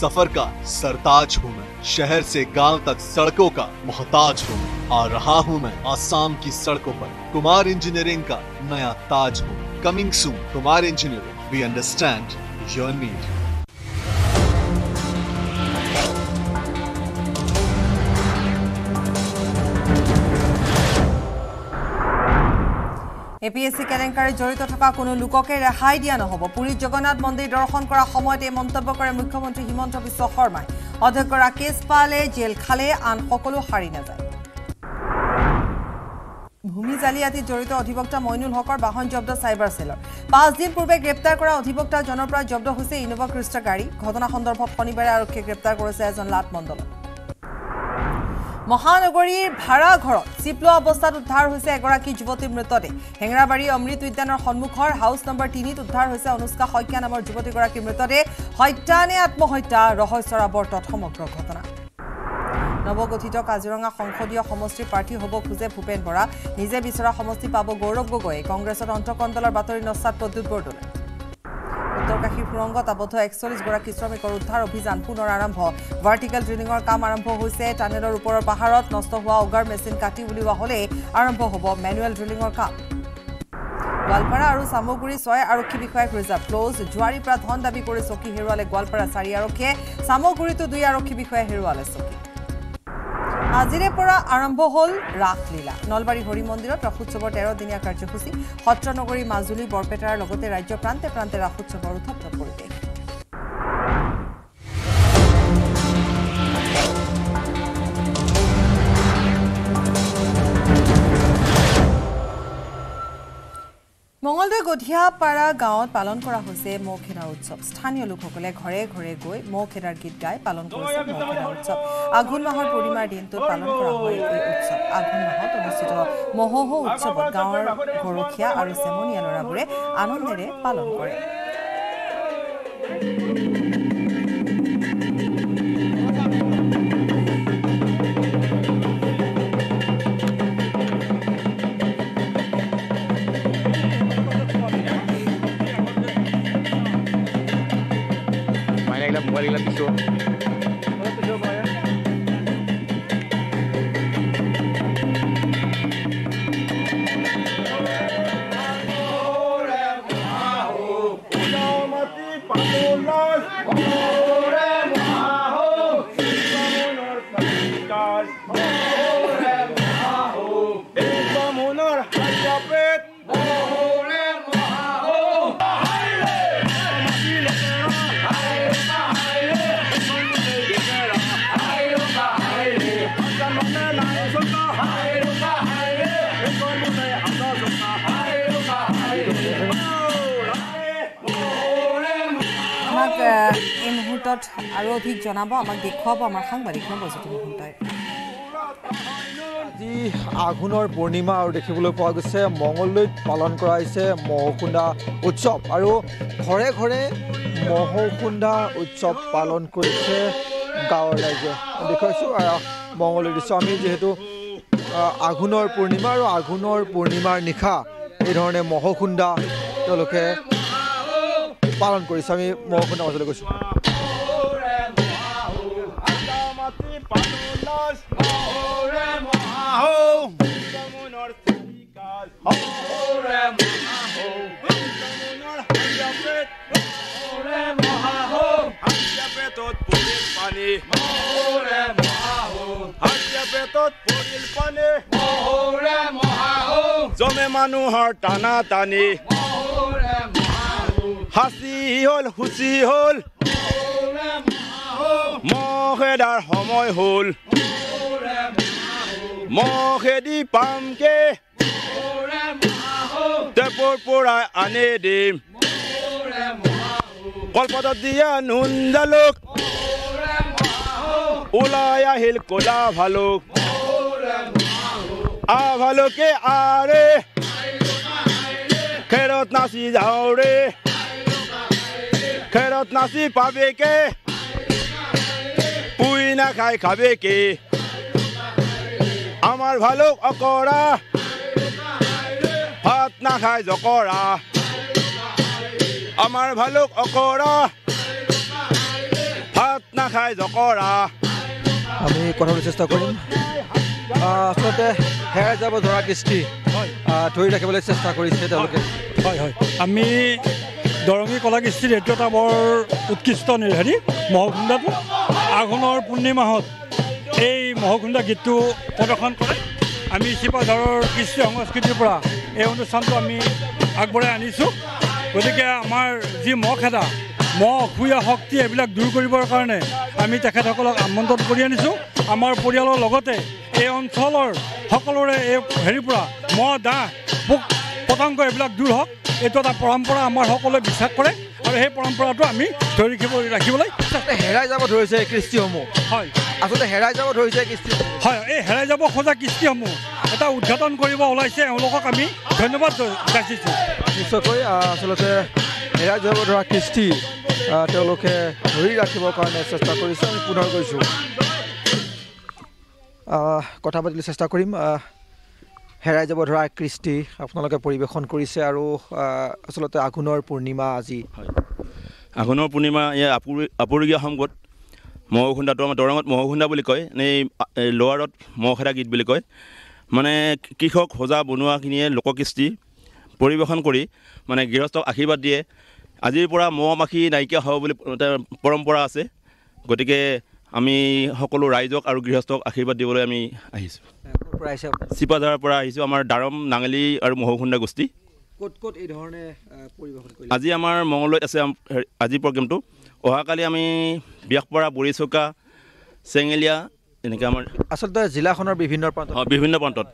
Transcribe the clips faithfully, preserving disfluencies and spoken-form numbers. सफर का सरताज हूँ मैं, शहर से गांव तक सड़कों का मोहताज हूँ। आ रहा हूँ मैं आसाम की सड़कों पर, कुमार इंजीनियरिंग का नया ताज हूँ। Coming soon Kumar engineering, we understand your need. APSC কেলেংকাৰীত জড়িত থকা কোনো লোককে ৰেহাই দিয়া নহ'ব। পুৰীত জগন্নাথ মন্দিৰ দৰ্শন কৰা সময়ত এই মন্তব্য কৰে মুখ্যমন্ত্ৰী হিমন্ত বিশ্ব শৰ্মাই। অধ্যক্ষ ৰাকেশ পালে জেল খালে, আন সকলো হাৰি নাযায়। ভূমি জালিয়াতিত জড়িত অধিবক্তা মইনুল হকৰ বাহন জব্দ চাইবাৰ সেলৰ। পাঁচ দিন পূৰ্বে গ্ৰেপ্তাৰ কৰা অধিবক্তাজনৰ পৰা জব্দ হৈছে ইনোভা ক্ৰিষ্টা গাড়ী। ঘটনা সন্দৰ্ভত শনিবাৰে আৰক্ষীয়ে গ্ৰেপ্তাৰ কৰিছে এজন লাট মণ্ডলক। মহানগৰীৰ ভাড়া ঘৰত চিপলোৱা অৱস্থাত উদ্ধাৰ হৈছে এগৰাকী যুৱতীৰ মৃতদেহ। হেঙৰাবাৰী অমৃত উদ্যানৰ সন্মুখৰ হাউস নম্বৰ তিনিত উদ্ধাৰ হৈছে অনুষ্কা শইকীয়া নামৰ যুৱতীগৰাকীৰ মৃতদেহ। হত্যা নে আত্মহত্যা, ৰহস্যৰ আৱৰ্তত সমগ্ৰ ঘটনা। নৱগঠিত কাজিৰঙা সংসদীয় সমষ্টিৰ প্ৰাৰ্থী হ'ব খোজে ভূপেন বৰা, নিজে বিচৰা সমষ্টি পাব গৌৰৱ গগৈয়ে। কংগ্ৰেছৰ অন্তঃকন্দলৰ বাতৰি নস্বাত প্ৰদ্যুৎ বৰদলৈ। উত্তৰকাশী সুৰংগত আবদ্ধ একচল্লিছ গৰাকী শ্ৰমিকৰ উদ্ধাৰ অভিযান পুনৰ আৰম্ভ। ভাৰ্টিকেল ড্ৰিলিঙৰ কাম আৰম্ভ হৈছে। টানেলৰ ওপৰৰ পাহাৰত নষ্ট হোৱা অগাৰ মেচিন কাটি উলিওৱা হ'লে আৰম্ভ হ'ব মেনুৱেল ড্ৰিলিঙৰ কাম। গোৱালপাৰা আৰু চামগুৰি ছয় আৰক্ষী বিষয়াক ৰিজাৰ্ভ ক্ল'জ। জুৱাৰীৰ পৰা ধন দাবী কৰি চকী হেৰুৱালে গোৱালপাৰা চাৰি আৰক্ষীয়ে, চামগুৰিতো দুই আৰক্ষী বিষয়াই হেৰুৱালে চকী। আজিৰে পৰা আৰম্ভ হ'ল ৰাসলীলা। নলবাৰী হৰি মন্দিৰত ৰাসোৎসৱৰ তেৰ দিনীয়া কাৰ্যসূচী। সত্ৰনগৰী, মাজুলী, বৰপেটাৰ লগতে ৰাজ্যৰ প্ৰান্তে প্ৰান্তে ৰাসোৎসৱৰ উত্তপ্ত পৰিৱেশ। মঙলদৈ গধিয়াপাৰা গাঁৱত পালন কৰা হৈছে মৌ খেদাৰ উৎসৱ। স্থানীয় লোকসকলে ঘৰে ঘৰে গৈ মৌ খেদাৰ গীত গাই পালন কৰিছে মৌ খেদাৰ উৎসৱ। আঘোণ মাহৰ পূৰ্ণিমাৰ দিনটোত পালন কৰা হয় এই উৎসৱ। আঘোণ মাহত অনুষ্ঠিত মহোহ উৎসৱত গাঁৱৰ গৰখীয়া আৰু চেমনীয়া ল'ৰাবোৰে আনন্দেৰে পালন কৰে। এই মুহূৰ্তত আৰু অধিক জনাব আমাক দেখুৱাব আমাৰ সাংবাদিক নৱজ্যোতি মহন্তই। আজি আঘোণৰ পূৰ্ণিমা আৰু দেখিবলৈ পোৱা গৈছে মঙলদৈত পালন কৰা হৈছে মহোহ খুন্দা উৎসৱ আৰু ঘৰে ঘৰে মহোহ খুন্দা উৎসৱ পালন কৰিছে গাঁৱৰ ৰাইজে। দেখুৱাইছোঁ মঙলদৈৰ দৃশ্য। আমি যিহেতু আঘোণৰ পূৰ্ণিমা আৰু আঘোণৰ পূৰ্ণিমাৰ নিশা এইধৰণে মহোহ খুন্দা তেওঁলোকে পালন কৰিছে। আমি মহোহ খুন্দা মাজলৈ গৈছোঁ। জমে মানুহৰ টানা টানি, হাসি হল হুচি হল, মহেদার সময় হল, মহেদি পামকে টেপৰ পৰাই আনে দিম, কলপাতত দিয়া নুন জালুক ওলাই আহিল কলা ভালুক, আ ভালুকে আৰে খেৰত নাচি যাওঁ ৰে, খেৰত নাচি পাবে কে, পুই নাখাই খাবে কে, আমার ভালুক অকৰা ভাত নাখায় জকৰা, আমার ভালুক অকৰা ভাত আমি কথা বলার চেষ্টা কৰিম। আচলতে হেৰাই যাব ধৰা কৃষ্টি ধৰি ৰাখিবলৈ চেষ্টা কৰিছে তেওঁলোকে। হয় হয়, আমি দৰঙী কলা কৃষ্টিৰ এইটো এটা বৰ উৎকৃষ্ট নিৰ্ধাৰী মহকুণ্ডাটো আঘোণৰ পূৰ্ণিমাহত এই মহকুণ্ডা গীতটো প্ৰদৰ্শন কৰে। আমি শিপাঝাৰৰ কৃষ্টি সংস্কৃতিৰ পৰা এই অনুষ্ঠানটো আমি আগবঢ়াই আনিছোঁ। গতিকে আমাৰ যি মহ খেদা মহ অসূয়া শক্তি এইবিলাক দূৰ কৰিবৰ কাৰণে আমি তেখেতসকলক আমন্ত্ৰণ কৰি আনিছোঁ। আমাৰ পৰিয়ালৰ লগতে এই অঞ্চলৰ সকলোৰে এই হেৰিৰ পৰা মহ দাহ পোক পতংগ এইবিলাক দূৰ হওক, এইটো এটা পৰম্পৰা আমাৰ সকলোৱে বিশ্বাস কৰে আৰু সেই পৰম্পৰাটো আমি ধৰি ৰাখিব ৰাখিবলৈ হেৰাই যাব ধৰিছে কৃষ্টিসমূহ। হয়, আচলতে হেৰাই যাব ধৰিছে কৃষ্টি। হয়, এই হেৰাই যাব খোজা কৃষ্টিসমূহ এটা উদঘাটন কৰিব ওলাইছে, এওঁলোকক আমি ধন্যবাদ যাচিছোঁ। নিশ্চয়কৈ আচলতে হেৰাই যাব ধৰা কৃষ্টি তেওঁলোকে ধৰি ৰাখিবৰ কাৰণে চেষ্টা কৰিছোঁ। আমি পুনৰ কৈছোঁ কথা পাতিবলৈ চেষ্টা কৰিম। হেৰাই যাব ধৰা কৃষ্টি আপোনালোকে পৰিৱেশন কৰিছে আৰু আচলতে আঘোণৰ পূৰ্ণিমা আজি। হয়, আঘোণৰ পূৰ্ণিমা এই আপু আপুৰুগীয়া সংগত মহখুন্দাটো আমাৰ দৰঙত মহখুন্দা বুলি কয়, এই লোৱাৰত মহখেদা গীত বুলি কয়। মানে কৃষক সজা বনোৱাখিনিয়ে লোককৃষ্টি পৰিৱেশন কৰি মানে গৃহস্থক আশীৰ্বাদ দিয়ে। আজিৰ পৰা মহ মাখি নাইকিয়া হ'ব বুলি পৰম্পৰা আছে, গতিকে আমি সকলো ৰাইজক আৰু গৃহস্থক আশীৰ্বাদ দিবলৈ আমি আহিছোঁ। চিপাঝাৰৰ পৰা আহিছোঁ, আমাৰ দাৰম নাঙলী আৰু মহখুন্দা গোষ্ঠী। ক'ত ক'ত এই ধৰণে আজি আমাৰ মঙলদৈত আছে আজি প্ৰগ্ৰেমটো। অহাকালি আমি ব্যাসপাৰা, বুঢ়ীচৌকা, চেঙেলীয়া এনেকৈ আমাৰ আচলতে জিলাখনৰ বিভিন্ন প্ৰান্ত বিভিন্ন প্ৰান্তত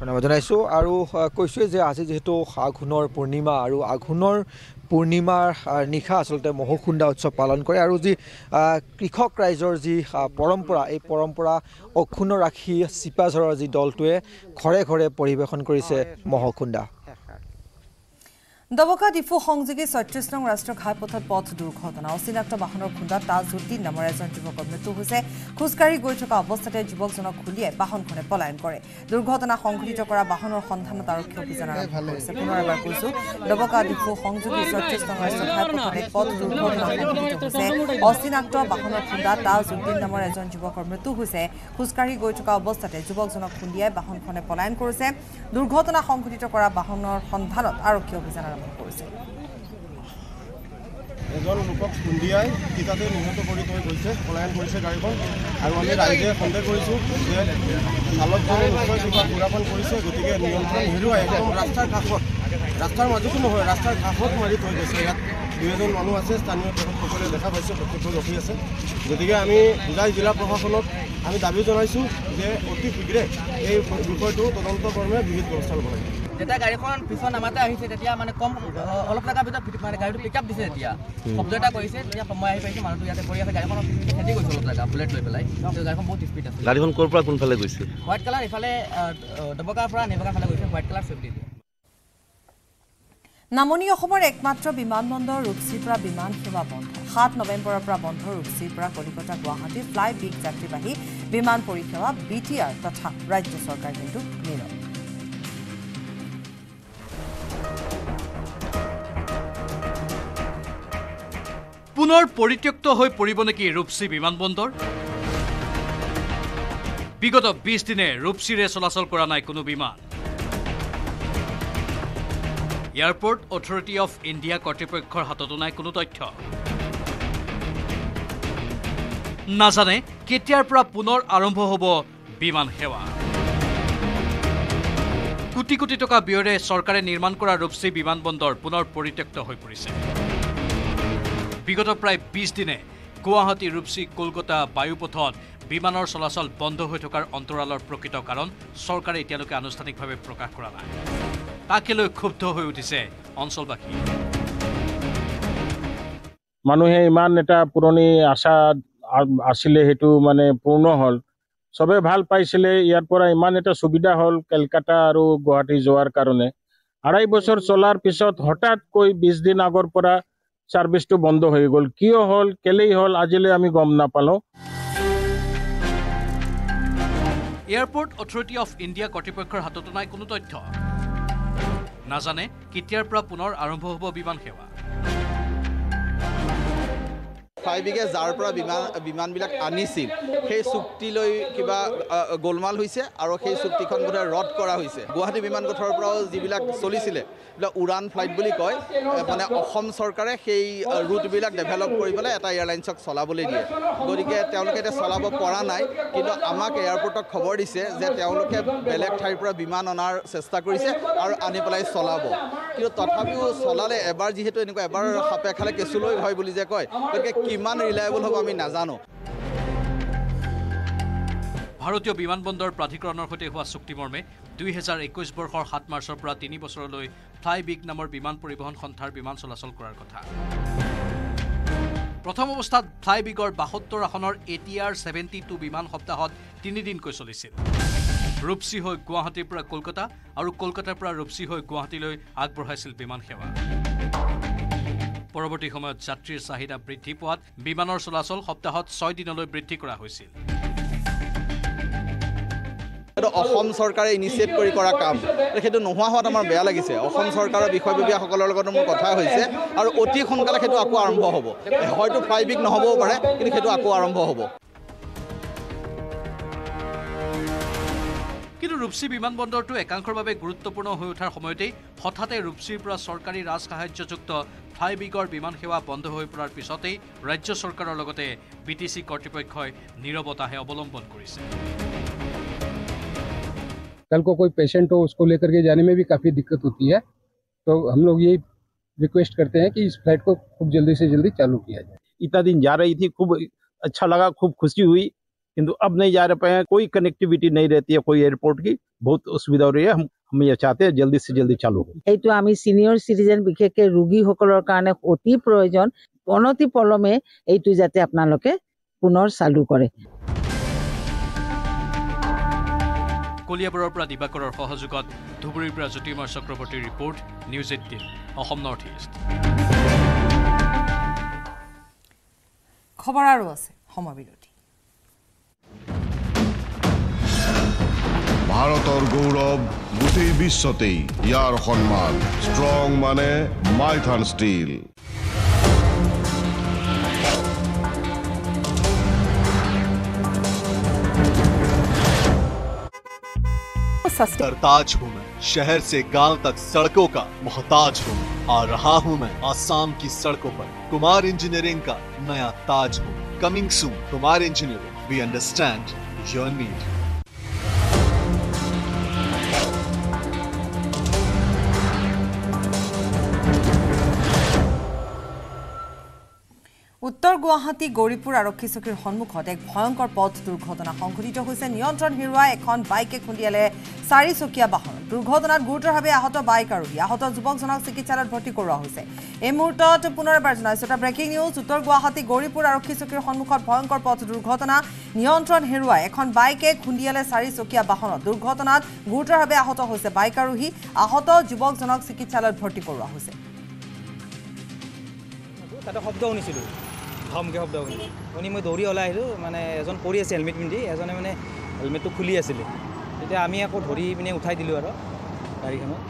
ধন্যবাদ জনাইছোঁ। আৰু কৈছোঁ যে আজি যিহেতু আঘোণৰ পূৰ্ণিমা আৰু আঘোণৰ পূৰ্ণিমাৰ নিশা আচলতে মহখুন্দা উৎসৱ পালন কৰে আৰু যি কৃষক ৰাইজৰ যি পৰম্পৰা এই পৰম্পৰা অক্ষুণ্ণ ৰাখি চিপাঝৰৰ যি দলটোৱে ঘৰে ঘৰে পৰিৱেশন কৰিছে মহখুন্দা। দবকা ডিফু সংযোগী ছয়ত্ৰিশ নং ৰাষ্ট্ৰীয় ঘাইপথত পথ দুৰ্ঘটনা। অচিনাক্ত বাহনৰ খুন্দাত তাজউদ্দিন নামৰ এজন যুৱকৰ মৃত্যু হৈছে। খোজকাঢ়ি গৈ থকা অৱস্থাতে যুৱকজনক খুলিয়াই বাহনখনে পলায়ন কৰে। দুৰ্ঘটনা সংঘটিত কৰা বাহনৰ সন্ধানত আৰক্ষী অভিযান আৰম্ভ কৰিছে। পুনৰ এবাৰ কৈছোঁ, দবকা ডিফু সংযোগী ছয়ত্ৰিশ নং ৰাষ্ট্ৰীয় ঘাইপথত পথ দুৰ্ঘটনা সংঘটিত হৈছে। অচিনাক্ত বাহনৰ খুন্দাত তাজউদ্দিন নামৰ এজন যুৱকৰ মৃত্যু হৈছে। খোজকাঢ়ি গৈ থকা অৱস্থাতে যুৱকজনক খুলিয়াই বাহনখনে পলায়ন কৰিছে। দুৰ্ঘটনা সংঘটিত কৰা বাহনৰ সন্ধানত আৰক্ষী অভিযান এজন লোকক খুন্দিয়াই কিতাতে নিহত কৰি থৈ গৈছে, পলায়ন কৰিছে গাড়ীখন। আৰু আমি ৰাইজে সন্দেহ কৰিছোঁ যে চালকজনে নিশ্চয় কিবা ঘূৰাপন কৰিছে, গতিকে নিয়ন্ত্ৰণ হেৰুৱাই একদম ৰাস্তাৰ কাষত, ৰাস্তাৰ মাজতো নহয়, ৰাস্তাৰ কাষত মাৰি থৈ গৈছে। ইয়াত দুই এজন মানুহ আছে, স্থানীয় তেখেতসকলে দেখা পাইছে, প্ৰত্যেকজন ৰখি আছে। গতিকে আমি বুজাই জিলা প্ৰশাসনক আমি দাবী জনাইছোঁ যে অতি শীঘ্ৰে এই বিষয়টো তদন্তকৰ্মে বিহিত ব্যৱস্থা ল'ব লাগে। যেতিয়া গাড়ীখন পিছত নামাতে আহিছে তেতিয়া মানে কম অলপ টকাৰ ভিতৰত মানে গাড়ীটো পিক আপ দিছে, তেতিয়া শব্দ এটা কৰিছে, তেতিয়া সময় আহি পাইছে, মানুহটো ইয়াতে পৰি আছে, গাড়ীখন খেতি গৈছে অলপ জেগা বুলেট লৈ পেলাই। গাড়ীখন বহুত স্পীড আছে। গাড়ীখন ক'ৰ পৰা কোনফালে গৈছে? হোৱাইট কালাৰ ইফালে দবকাৰ পৰা নেবকাৰ ফালে গৈছে, হোৱাইট কালাৰ চেফটি। নামনি অসমৰ একমাত্ৰ বিমানবন্দৰ ৰূপসীৰ পৰা বিমান সেৱা বন্ধ। সাত নৱেম্বৰৰ পৰা বন্ধ ৰূপসীৰ পৰা কলিকতা গুৱাহাটী ফ্লাইবিগ যাত্ৰীবাহী বিমান পৰিষেৱা। বি টি আৰ তথা ৰাজ্য চৰকাৰ কিন্তু নীৰৱ। পুনৰ পৰিত্যক্ত হৈ পৰিব নেকি ৰূপসী বিমানবন্দৰ? বিগত বিশ দিনে ৰূপসীৰে চলাচল কৰা নাই কোনো বিমান। এয়াৰপৰ্ট অথৰিটি অফ ইণ্ডিয়া কৰ্তৃপক্ষৰ হাততো নাই কোনো তথ্য। নাজানে কেতিয়াৰ পৰা পুনৰ আৰম্ভ হ'ব বিমান সেৱা। কোটি কোটি টকা ব্যয়েৰে চৰকাৰে নিৰ্মাণ কৰা ৰূপসী বিমানবন্দৰ পুনৰ পৰিত্যক্ত হৈ পৰিছে। বিগত প্ৰায় বিশ দিনে গুৱাহাটী ৰূপসী কলকাতা বায়ুপথত বিমানৰ চলাচল বন্ধ হৈ থকাৰ অন্তৰালৰ প্ৰকৃত কাৰণ চৰকাৰে এতিয়ালৈকে আনুষ্ঠানিকভাৱে প্ৰকাশ কৰা নাই। তাকে লৈ ক্ষুব্ধ হৈ উঠিছে অঞ্চলবাসী। মানুহে ইমান এটা পুৰণি আশা আছিলে, সেইটো মানে পূৰ্ণ হ'ল, চবে ভাল পাইছিলে। ইয়াৰ পৰা ইমান এটা সুবিধা হ'ল কলকাতা আৰু গুৱাহাটী যোৱাৰ কাৰণে। আঢ়াই বছৰ চলাৰ পিছত হঠাৎকৈ বিশ দিন আগৰ পৰা চাৰ্ভিছটো বন্ধ হৈ গ'ল। কিয় হ'ল, কেলেই হ'ল, আজিলৈ আমি গম নাপালোঁ। এয়াৰপৰ্ট অথৰিটি অফ ইণ্ডিয়া কৰ্তৃপক্ষৰ হাততো নাই কোনো তথ্য। নাজানে কেতিয়াৰ পৰা পুনৰ আৰম্ভ হ'ব বিমান সেৱা। ফ্লাইবিগে যাৰ পৰা বিমান বিমানবিলাক আনিছিল সেই চুক্তি লৈ কিবা গোলমাল হৈছে আৰু সেই চুক্তিখন বোধহয় ৰদ কৰা হৈছে। গুৱাহাটী বিমান ঘৰৰ পৰাও যিবিলাক চলিছিলে বিলা উড়ান ফ্লাইট বুলি কয়, মানে অসম চৰকাৰে সেই ৰুটবিলাক ডেভেলপ কৰিবলৈ এটা এয়াৰলাইনছক চলাবলৈ দিয়ে, গতিকে তেওঁলোকে এটা চলাব পৰা নাই। কিন্তু আমাক এয়াৰপৰ্টত খবৰ দিছে যে তেওঁলোকে বেলেগ ঠাইৰ পৰা বিমান অনাৰ চেষ্টা কৰিছে আৰু আনি পেলাই চলাব, কিন্তু তথাপিও চলালে এবাৰ যিহেতু এনেকুৱা এবাৰ সাপে খালে কেঁচু লৈ হয় বুলি যে কয়, গতিকে কিমান ৰিলায়েবল হ'ব আমি নাজানো। ভাৰতীয় বিমানবন্দৰ প্ৰাধিকৰণৰ সৈতে হোৱা চুক্তিমৰ্মে দুই হাজাৰ একৈছ বৰ্ষৰ সাত মাৰ্চৰ পৰা তিনি বছৰলৈ ফ্লাইবিগ নামৰ বিমান পৰিবহণ সন্থাৰ বিমান চলাচল কৰাৰ কথা। প্ৰথম অৱস্থাত ফ্লাইবিগৰ বাসত্তৰ আসনৰ A T R seventy two বিমান সপ্তাহত তিনিদিনকৈ চলিছিল। ৰূপসী হৈ গুৱাহাটীৰ পৰা কলকাতা আৰু কলকাতাৰ পৰা ৰূপসী হৈ গুৱাহাটীলৈ আগবঢ়াইছিল বিমান সেৱা। পৰৱৰ্তী সময়ত যাত্ৰীৰ চাহিদা বৃদ্ধি পোৱাত বিমানৰ চলাচল সপ্তাহত ছয় দিনলৈ বৃদ্ধি কৰা হৈছিল। এটা অসম চৰকাৰে ইনিচিয়েট কৰি কৰা কাম, সেইটো নোহোৱা হোৱাত আমাৰ বেয়া লাগিছে। অসম চৰকাৰৰ বিষয়ববীয়াসকলৰ লগতো মোৰ কথা হৈছে আৰু অতি সোনকালে সেইটো আকৌ আৰম্ভ হ'ব, হয়তো ফ্লাইবিগ নহ'বও পাৰে, কিন্তু সেইটো আকৌ আৰম্ভ হ'ব। কিন্তু ৰূপসী বিমানবন্দৰটো একাংশৰ বাবে গুৰুত্বপূৰ্ণ হৈ উঠাৰ সময়তেই হঠাতে ৰূপসীৰ পৰা চৰকাৰী ৰাজ সাহায্যযুক্ত ফ্লাইবিগৰ বিমান সেৱা বন্ধ হৈ পৰাৰ পিছতেই ৰাজ্য চৰকাৰৰ লগতে বি টি চি কৰ্তৃপক্ষই নীৰৱতাহে অৱলম্বন কৰিছে। कल को कोई पेशेंट हो उसको लेकर के जाने में भी काफ़ी दिक्कत होती है, तो हम लोग यही रिक्वेस्ट करते हैं कि इस फ्लाइट को खूब जल्दी से जल्दी चालू किया जाए। इतना दिन जा रही थी, खूब अच्छा लगा, खूब खुशी हुई, किंतु अब नहीं जा रहे पाए, कोई कनेक्टिविटी नहीं रहती है कोई एयरपोर्ट की, बहुत असुविधा हो रही है। हम हम ये चाहते हैं जल्दी से जल्दी चालू हो। ये तो आमी सिनियर सिटीजन विशेषकर रोगीসকলৰ কাৰণে অতি প্ৰয়োজন, অনতি পলমে এইটো যাতে আপোনালোকে পুনৰ চালু কৰে। কলিয়াবৰৰ পৰা দিবাকৰৰ সহযোগত ধুবুৰীৰ পৰা জ্যোতিৰ্ময় চক্ৰৱৰ্তীৰ report, news eighteen Assam north east. খবৰ আৰু আছে সময়বিৰতি। ভাৰতৰ গৌৰৱ গোটেই বিশ্বতেই, ইয়াৰ সন্মান ষ্ট্ৰং মানে মাইথান ষ্টীল। सरताज हूँ मैं, शहर से गांव तक सड़कों का मोहताज हूँ, आ रहा हूँ मैं आसाम की सड़कों पर। कुमार इंजीनियरिंग का नया ताज हूँ, coming soon Kumar engineering, we understand your need. उत्तर गुवाहाटी गौरीपुर आरक्षी चौकीर सन्मुखत एक भयंकर पथ दुर्घटना संघटित होइसे। नियंत्रण हेरुवा एखन बाइके खुंदियाले चारि चकिया वाहन। दुर्घटनात गुरुतरभावे आहत बाइक आरोही। आहत युवकजनक चिकित्सालयत भर्ती करा होइसे। ए मुहूर्तत पुनरबार जनाइছো এটা ব্রেকিং নিউজ। उत्तर गुवाहाटी गौरीपुर आरक्षी चौकीर सन्मुखत भयंकर पथ दुर्घटना। नियंत्रण हेरुवा एखन बाइके खुंदियाले चारि चकिया वाहन। दुर्घटनात गुरुतरभावे आहत होइसे बाइक आरोही। आहत युवकजनक चिकित्सालयत भर्ती करा होइसे। এটা শব্দ শুনিছিলো, ধমকে শব্দ শুনি শুনি মই দৌৰি ওলাই আহিলোঁ। মানে এজন পৰি আছে হেলমেট পিন্ধি, এজনে মানে হেলমেটটো খুলি আছিলে, তেতিয়া আমি আকৌ ধৰি পিনে উঠাই দিলোঁ আৰু গাড়ীখনত।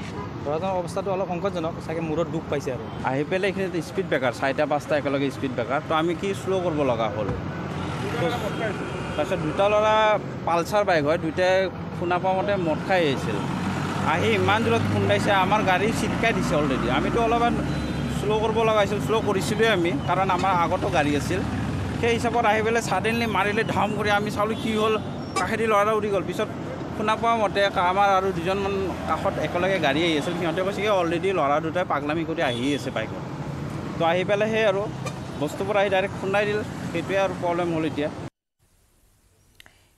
ধৰাজনৰ অৱস্থাটো অলপ সংকটজনক, চাগে মূৰত দুখ পাইছে আৰু। আহি পেলাই এইখিনিতে স্পীড ব্ৰেকাৰ, চাৰিটা পাঁচটা একেলগে স্পীড ব্ৰেকাৰ, তো আমি কি শ্ল' কৰিব লগা হ'ল। তাৰপিছত দুটা ল'ৰা পালচাৰ বাইক হয়, দুটাই শুনা পোৱা মতে মদ খাই আহিছিল, আহি ইমান দূৰত খুন্দাইছে, আমাৰ গাড়ী চিটকাই দিছে অলৰেডি। আমিতো অলপমান শ্ল' কৰিব লগা হৈছিল, শ্ল' কৰিছিলোঁ আমি, কাৰণ আমাৰ আগতো গাড়ী আছিল। সেই হিচাপত আহি পেলাই ছাডেনলি মাৰিলে ধাম কৰি, আমি চালোঁ কি হ'ল, কাষেদি ল'ৰা উৰি গ'ল। পিছত শুনা পোৱা মতে আমাৰ আৰু দুজনমান কাষত একেলগে গাড়ী আহি আছিল, সিহঁতে কৈছে কি অলৰেডি ল'ৰা দুটাই পাগলামি কৰি আহি আছে বাইকত। তো আহি পেলাই সেই আৰু বস্তুবোৰ আহি ডাইৰেক্ট খুন্দাই দিল, সেইটোৱে আৰু প্ৰব্লেম হ'ল। এতিয়া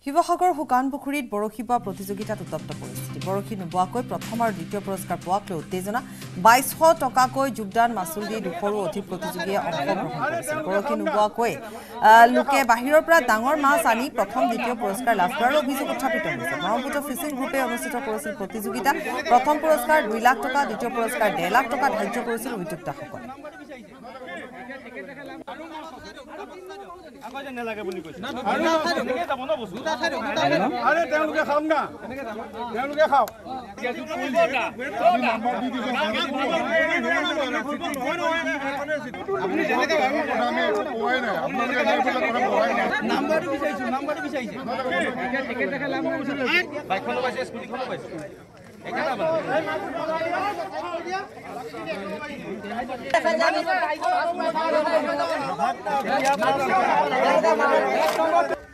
শিৱসাগৰ শুকানপুখুৰীত বৰশী বোৱা প্ৰতিযোগিতাত উত্তপ্ত পৰিস্থিতি। বৰশী নোবোৱাকৈ প্ৰথম আৰু দ্বিতীয় পুৰস্কাৰ পোৱাক লৈ উত্তেজনা। বাইছশ টকাকৈ যোগদান মাচুল দি দুশৰো অধিক প্ৰতিযোগীয়ে অংশগ্ৰহণ কৰিছিল। বৰশী নোবোৱাকৈ লোকে বাহিৰৰ পৰা ডাঙৰ মাছ আনি প্ৰথম দ্বিতীয় পুৰস্কাৰ লাভ কৰাৰ অভিযোগ উত্থাপিত হৈছে। ব্ৰহ্মপুত্ৰ ফিচিং গ্ৰুপে অনুষ্ঠিত কৰিছিল প্ৰতিযোগিতা। প্ৰথম পুৰস্কাৰ দুই লাখ টকা, দ্বিতীয় পুৰস্কাৰ ডেৰ লাখ টকা ধাৰ্য কৰিছিল অভিযুক্তসকলে। number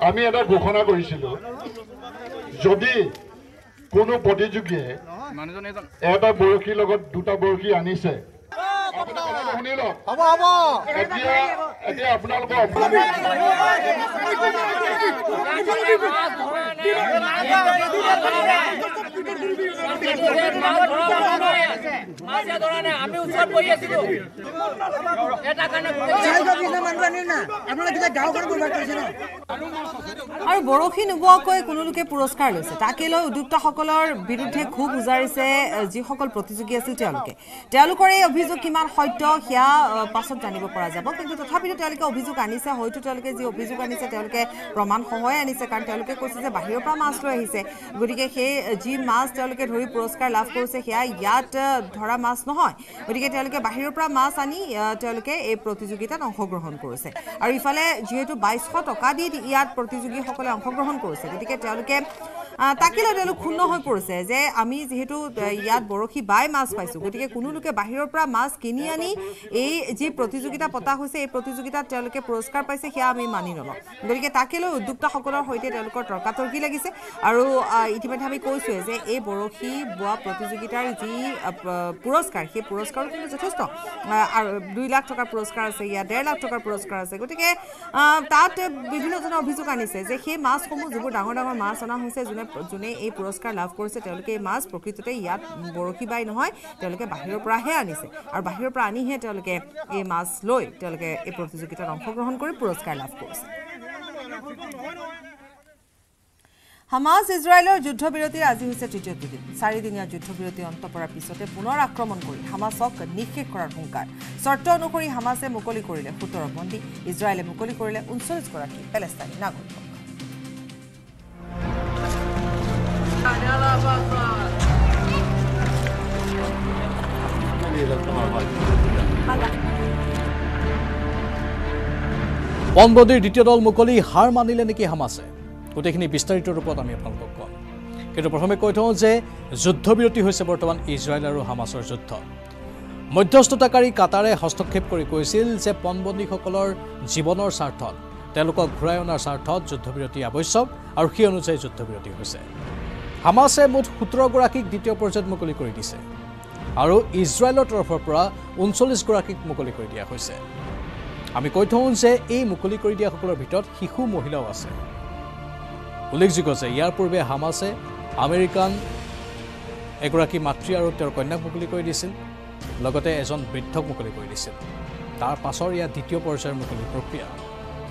আমি এটা ঘোষণা কৰিছিলো যদি কোনো প্ৰতিযোগী এটা বৰশীৰ লগত দুটা বৰশী আনিছে আমি উৎসৱ কৰি আছিলো আৰু বৰশী নোবোৱাকৈ কোনো লোকে পুৰস্কাৰ লৈছে তাকে লৈ উদ্যোক্তাসকলৰ বিৰুদ্ধে খুব উজাৰিছে যিসকল প্ৰতিযোগী আছিল তেওঁলোকে তেওঁলোকৰ এই অভিযোগ কিমান সত্য সেয়া পাছত জানিব পৰা যাব কিন্তু তথাপিতো তেওঁলোকে অভিযোগ আনিছে হয়তো তেওঁলোকে যি অভিযোগ আনিছে তেওঁলোকে প্ৰমাণ সহায় আনিছে কাৰণ তেওঁলোকে কৈছে যে বাহিৰৰ পৰা মাছ লৈ আহিছে গতিকে সেই যি মাছ তেওঁলোকে ধৰি পুৰস্কাৰ লাভ কৰিছে সেয়া ইয়াত ধৰা মাছ নহয় গতিকে তেওঁলোকে বাহিৰৰ পৰা মাছ আনি তেওঁলোকে এই প্ৰতিযোগিতাত অংশগ্ৰহণ কৰিছে আৰু ইফালে যিহেতু বাইশ শ টকা দি ইয়াত প্ৰতিযোগীসকলে অংশগ্ৰহণ কৰিছে গতিকে তেওঁলোকে তাকে লৈ তেওঁলোক ক্ষুণ্ণ হৈ পৰিছে যে আমি যিহেতু ইয়াত বৰশী বাই মাছ পাইছোঁ গতিকে কোনো লোকে বাহিৰৰ পৰা মাছ কিনি আনি এই যি প্ৰতিযোগিতা পতা হৈছে এই প্ৰতিযোগিতাত তেওঁলোকে পুৰস্কাৰ পাইছে সেয়া আমি মানি নলওঁ গতিকে তাকে লৈ উদ্যোক্তাসকলৰ সৈতে তেওঁলোকৰ তৰ্কাতৰ্কি লাগিছে আৰু ইতিমধ্যে আমি কৈছোঁৱে যে এই বৰশী বোৱা প্ৰতিযোগিতাৰ যি পুৰস্কাৰ সেই পুৰস্কাৰো কিন্তু যথেষ্ট দুই লাখ টকাৰ পুৰস্কাৰ আছে ইয়াত ডেৰ লাখ টকাৰ পুৰস্কাৰ আছে গতিকে তাত বিভিন্নজনে অভিযোগ আনিছে যে সেই মাছসমূহ যিবোৰ ডাঙৰ ডাঙৰ মাছ অনা হৈছে যোনে যোনে এই পুৰস্কাৰ লাভ কৰিছে তেওঁলোকে এই মাছ প্ৰকৃততে ইয়াত বৰশী বাই নহয় তেওঁলোকে বাহিৰৰ পৰাহে আনিছে আৰু বাহিৰৰ পৰা আনিহে তেওঁলোকে এই মাছ লৈ তেওঁলোকে এই প্ৰতিযোগিতাত অংশগ্ৰহণ কৰি পুৰস্কাৰ লাভ কৰিছে হামাস ইজৰাইলৰ যুদ্ধবিৰতিৰ আজি হৈছে তৃতীয়টো দিন চাৰিদিনীয়া যুদ্ধবিৰতি অন্ত পৰাৰ পিছতে পুনৰ আক্ৰমণ কৰি হামাছক নিক্ষেপ কৰাৰ হুংকাৰ চৰ্ত অনুসৰি হামাছে মুকলি কৰিলে সোতৰ বন্দী ইজৰাইলে মুকলি কৰিলে ঊনচল্লিছগৰাকী পেলেষ্টাইনী নাগৰিক পণবন্দীৰ দ্বিতীয় দল মুকলি হাৰ মানিলে নেকি হামাছে গোটেইখিনি বিস্তাৰিত ৰূপত আমি আপোনালোকক কম কিন্তু প্ৰথমে কৈ থওঁ যে যুদ্ধবিৰতি হৈছে বৰ্তমান ইজৰাইল আৰু হামাছৰ যুদ্ধ মধ্যস্থতাকাৰী কাটাৰে হস্তক্ষেপ কৰি কৈছিল যে পণবন্দীসকলৰ জীৱনৰ স্বাৰ্থত তেওঁলোকক ঘূৰাই অনাৰ স্বাৰ্থত যুদ্ধবিৰতি আৱশ্যক আৰু সেই অনুযায়ী যুদ্ধবিৰতি হৈছে হামাছে মুঠ সোতৰগৰাকীক দ্বিতীয় পৰ্যায়ত মুকলি কৰি দিছে আৰু ইজৰাইলৰ তৰফৰ পৰা ঊনচল্লিছগৰাকীক মুকলি কৰি দিয়া হৈছে আমি কৈ থওঁ যে এই মুকলি কৰি দিয়াসকলৰ ভিতৰত শিশু মহিলাও আছে উল্লেখযোগ্য যে ইয়াৰ পূৰ্বে হামাছে আমেৰিকান এগৰাকী মাতৃ আৰু তেওঁৰ কন্যাক মুকলি কৰি দিছিল লগতে এজন বৃদ্ধক মুকলি কৰি দিছিল তাৰ পাছৰ ইয়াৰ দ্বিতীয় পৰ্যায়ৰ মুকলি প্ৰক্ৰিয়া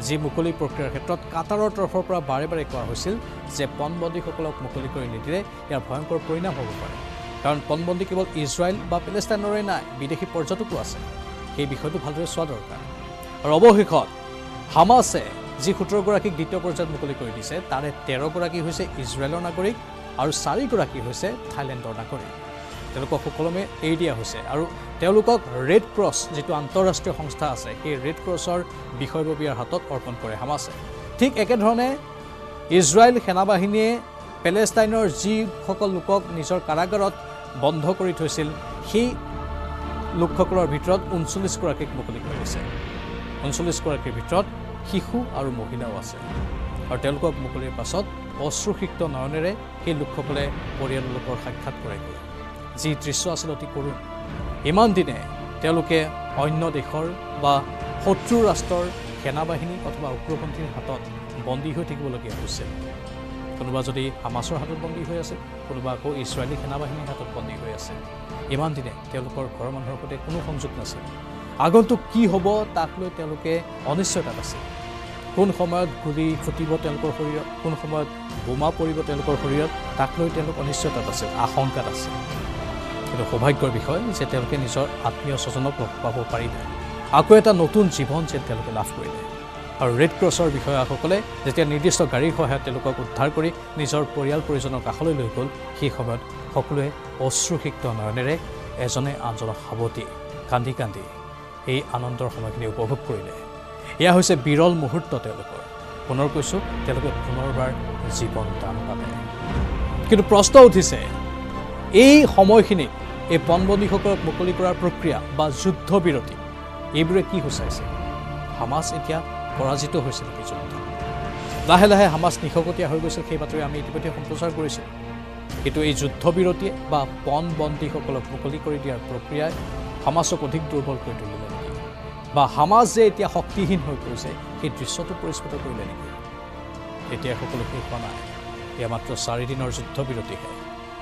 যি মুকলি প্ৰক্ৰিয়াৰ ক্ষেত্ৰত কাটাৰৰ তৰফৰ পৰা বাৰে বাৰে কোৱা হৈছিল যে পণবন্দীসকলক মুকলি কৰি নিদিলে ইয়াৰ ভয়ংকৰ পৰিণাম হ'ব পাৰে কাৰণ পণবন্দী কেৱল ইজৰাইল বা পেলেষ্টাইনৰে নাই বিদেশী পৰ্যটকো আছে সেই বিষয়টো ভালদৰে চোৱা দৰকাৰ আৰু অৱশেষত হামাছে যি সোতৰগৰাকীক দ্বিতীয় পৰ্যায়ত মুকলি কৰি দিছে তাৰে তেৰগৰাকী হৈছে ইজৰাইলৰ নাগৰিক আৰু চাৰিগৰাকী হৈছে থাইলেণ্ডৰ নাগৰিক তেওঁলোকক সকলোমে এৰি দিয়া হৈছে আৰু তেওঁলোকক ৰেড ক্ৰছ যিটো আন্তঃৰাষ্ট্ৰীয় সংস্থা আছে সেই ৰেড ক্ৰছৰ বিষয়ববীয়াৰ হাতত অৰ্পণ কৰে হামাছে ঠিক একেধৰণে ইজৰাইল সেনাবাহিনীয়ে পেলেষ্টাইনৰ যিসকল লোকক নিজৰ কাৰাগাৰত বন্ধ কৰি থৈছিল সেই লোকসকলৰ ভিতৰত ঊনচল্লিছগৰাকীক মুকলি কৰি দিছে ঊনচল্লিছগৰাকীৰ ভিতৰত শিশু আৰু মহিলাও আছে আৰু তেওঁলোকক মুকলিৰ পাছত অশ্ৰুসিক্ত নয়নেৰে সেই লোকসকলে পৰিয়ালৰ লোকৰ সাক্ষাৎ কৰেগৈ যি দৃশ্য আছিল অতি কৰুণ ইমান দিনে তেওঁলোকে অন্য দেশৰ বা শত্ৰু ৰাষ্ট্ৰৰ সেনাবাহিনী অথবা উগ্ৰপন্থীৰ হাতত বন্দী হৈ থাকিবলগীয়া হৈছিল কোনোবা যদি হামাছৰ হাতত বন্দী হৈ আছে কোনোবা আকৌ ইজৰাইলী সেনাবাহিনীৰ হাতত বন্দী হৈ আছে ইমান দিনে তেওঁলোকৰ ঘৰৰ মানুহৰ সৈতে কোনো সংযোগ নাছিল আগন্তুক কি হ'ব তাক লৈ তেওঁলোকে অনিশ্চয়তাত আছিল কোন সময়ত গুলি ফুটিব তেওঁলোকৰ শৰীৰত কোন সময়ত বোমা পৰিব তেওঁলোকৰ শৰীৰত তাক লৈ তেওঁলোক অনিশ্চয়তাত আছিল আশংকাত আছিল কিন্তু সৌভাগ্যৰ বিষয় যে তেওঁলোকে নিজৰ আত্মীয় স্বজনক লগ পাব পাৰিলে আকো এটা নতুন জীবন যেন তেওঁলোকে লাভ কৰিলে আৰু ৰেড ক্ৰছৰ বিষয়াসকলে যেতিয়া নিৰ্দিষ্ট গাড়ীৰ সহায়ত তেওঁলোকক উদ্ধাৰ কৰি নিজৰ পৰিয়াল পৰিজনৰ কাষলৈ লৈ গল সেই সময়ত সকলোৱে অশ্ৰুসিক্ত নয়নেৰে এজনে আনজনক হাবতি কান্দি কান্দি এই আনন্দৰ সময়খিনি উপভোগ কৰিলে এয়া হৈছে বিৰল মুহূৰ্ত তেওঁলোকৰ পুনৰ কৈছো তেওঁলোকে পুনৰবাৰ জীৱন দান পালে কিন্তু প্ৰশ্ন উঠিছে এই সময়খিনি এই পণবন্দীসকলক মুকলি কৰাৰ প্ৰক্ৰিয়া বা যুদ্ধ বিৰতি এইবোৰে কি হৈছেছে হামাস এতিয়া পৰাজিত হৈছে নেকি যুদ্ধ লাহে লাহে হামাস নিখকতীয়া হৈ গৈছে সেই বাতৰি আমি ইতিমধ্যে সম্প্ৰচাৰ কৰিছোঁ কিন্তু এই যুদ্ধ বিৰতি বা পণবন্দীসকলক মুকলি কৰি দিয়াৰ প্ৰক্ৰিয়াই হামাসক অধিক দুৰ্বল কৰি তুলিলে নেকি বা হামাস যে এতিয়া শক্তিহীন হৈ পৰিছে সেই দৃশ্যটো পৰিস্ফুট কৰিলে নেকি এতিয়া সকলো শেষ হোৱা নাই এয়া মাত্ৰ চাৰিদিনৰ যুদ্ধ বিৰতিহে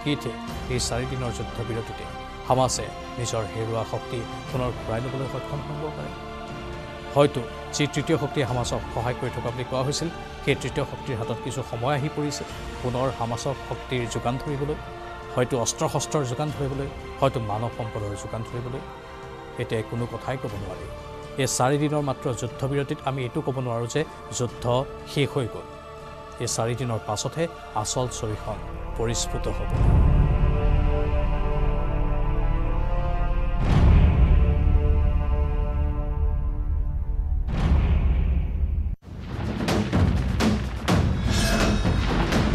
কিতে এই চাৰিদিনৰ যুদ্ধ বিৰতিতে হামাসে নিজৰ হেৰুৱা শক্তি পুনৰ ঘূৰাই লবলৈ সক্ষম হ'ব পাৰে হয়তো যি তৃতীয় শক্তিয়ে হামাসক সহায় কৰি থকা বুলি কোৱা হৈছিল সেই তৃতীয় শক্তিৰ হাতত কিছু সময় আহি পৰিছে পুনৰ হামাসক শক্তিৰ যোগান ধৰিবলৈ হয়তো অস্ত্ৰ শস্ত্ৰৰ যোগান ধৰিবলৈ হয়তো মানৱ সম্পদৰ যোগান ধৰিবলৈ এতিয়া কোনো কথাই ক'ব নোৱাৰি এই চাৰিদিনৰ মাত্ৰ যুদ্ধ বিৰতিত আমি এইটো ক'ব নোৱাৰোঁ যে যুদ্ধ শেষ হৈ গ'ল এই চাৰিদিনৰ পাছতহে আচল ছবিখন পৰিস্ফুট হ'ব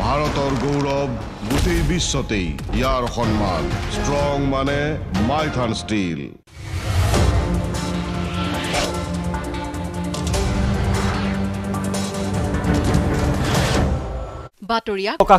ভাৰতৰ গৌৰৱ গোটেই বিশ্বতেই ইয়াৰ সন্মান ষ্ট্ৰং মানে মাইথান ষ্টীল বাতৰিয়া